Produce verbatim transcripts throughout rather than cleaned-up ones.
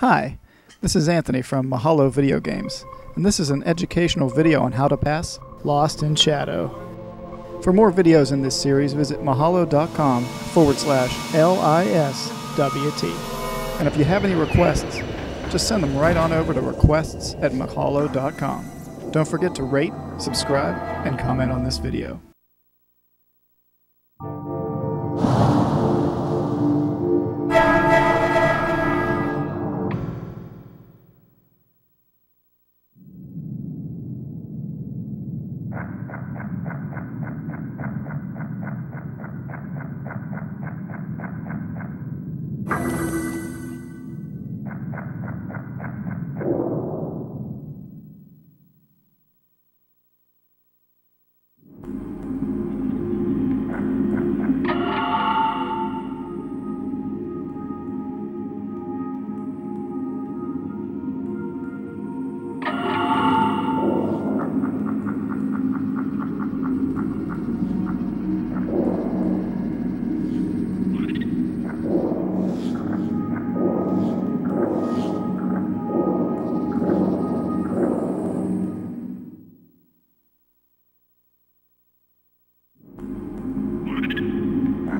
Hi, this is Anthony from Mahalo Video Games, and this is an educational video on how to pass Lost in Shadow. For more videos in this series, visit Mahalo.com forward slash L-I-S-W-T. And if you have any requests, just send them right on over to requests at Mahalo dot com. Don't forget to rate, subscribe, and comment on this video.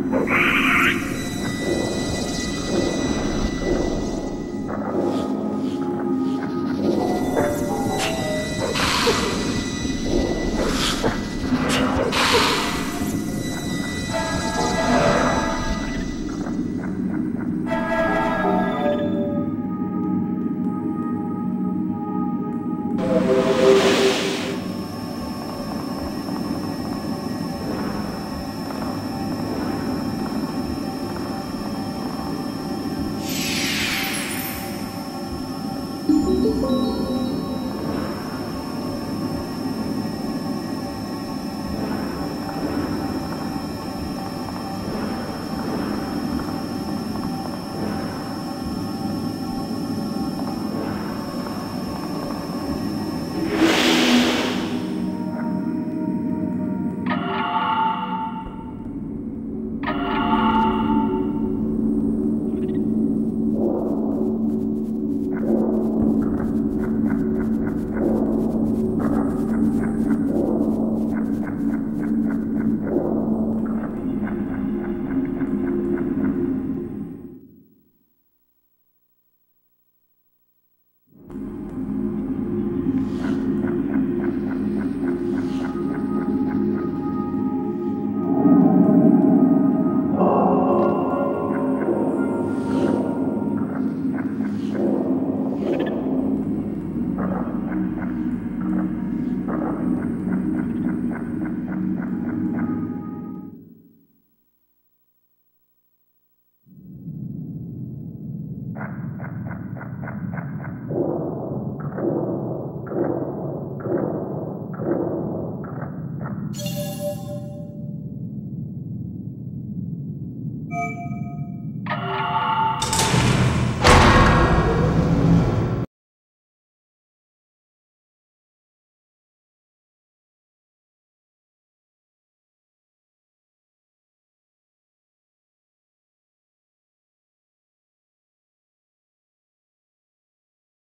Okay.